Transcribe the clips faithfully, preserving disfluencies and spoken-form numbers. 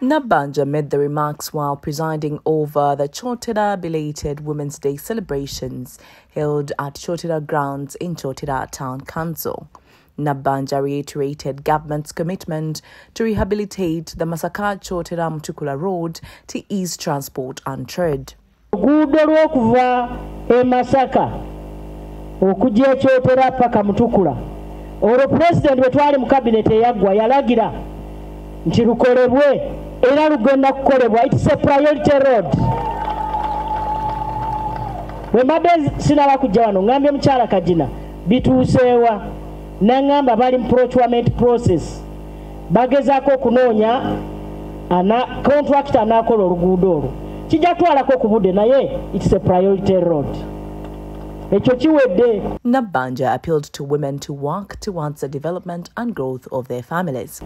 Nabbanja made the remarks while presiding over the Kyotera belated Women's Day celebrations held at Kyotera grounds in Kyotera Town Council. Nabbanja reiterated government's commitment to rehabilitate the Masaka Kyotera Mtukula Road to ease transport and trade. President era lugenda kukolebwa, it's a priority road. We mabezi sinala kujawano, ngambye mchala kajina, bitu usewa, nangamba bali procurement process. Bagezako kunonya, ana, contractor anakolo oluguudo. Chijakula ko kubude na ye, it's a priority road. Nabbanja appealed to women to work towards the development and growth of their families.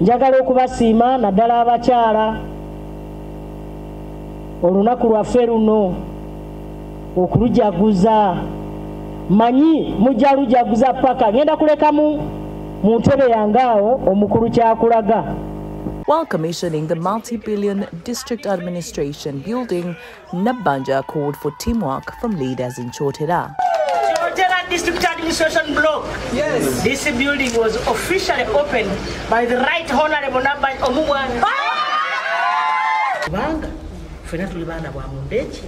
Njagala okubasiima naddala abakyala olunaku lwaffe luno okulujaguza manyi mujja lujaguza paka ngenda kulekamu mu ntebe yangaawo omukulu kyakulaga. While commissioning the multi-billion district administration building, Nabbanja called for teamwork from leaders in Kyotera. District administration block. Yes. This building was officially opened by the Right Honorable Nabbanja Omugwanga. Omugwanga, fena tulibana bwa mundechi.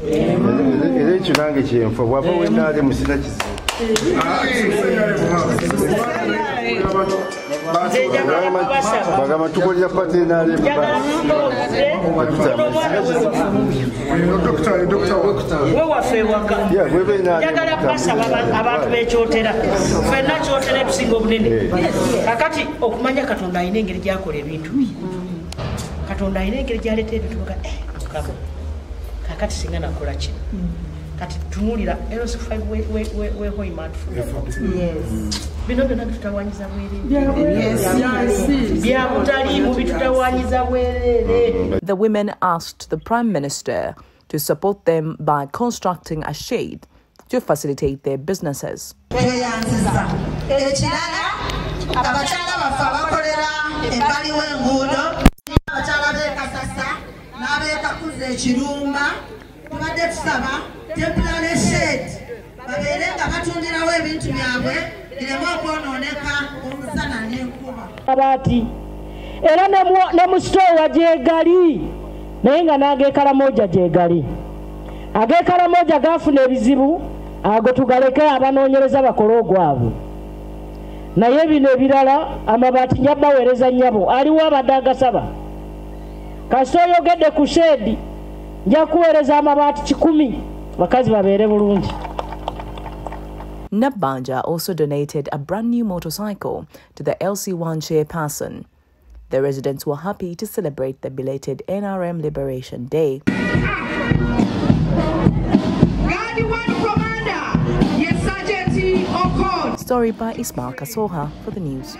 Ele chinange chimfa bwapa wenale musina chizi. Bagama tukolya pate nale Doctor, doctor, we were fair worker. Yeah, we were not. Jagala pasa abantu bekyotera. Fena kyotera ebisinga obunene. Kakati okumanya Katonda ayina engeri gy'akola ebintu. Katonda ayina engeri gy'aleeta ebintu nga eh. Kakati singa nakola kino. Kati tunulira L S five we we we we hoy mad for. Yes. Bino bino tutawanyiza bwerere. Yes, yes. Bya mutali mu bitutawanyiza bwerere. The women asked the Prime Minister to support them by constructing a shade to facilitate their businesses. Nainga na agekala moja jegali. Agekala moja gafu nebizibu. Agotugalekea abano nyeleza bakologu wabu. Na yebi nebirala amabati nyaba wereza nyabu. Aliwa madaga saba. Kasoyo gede kushedi. Njaku wereza amabati chikumi. Wakazi waberebu lungi. Nabbanja also donated a brand new motorcycle to the L C one chairperson. The residents were happy to celebrate the belated N R M Liberation Day. Story by Ismail Kasoha for the news.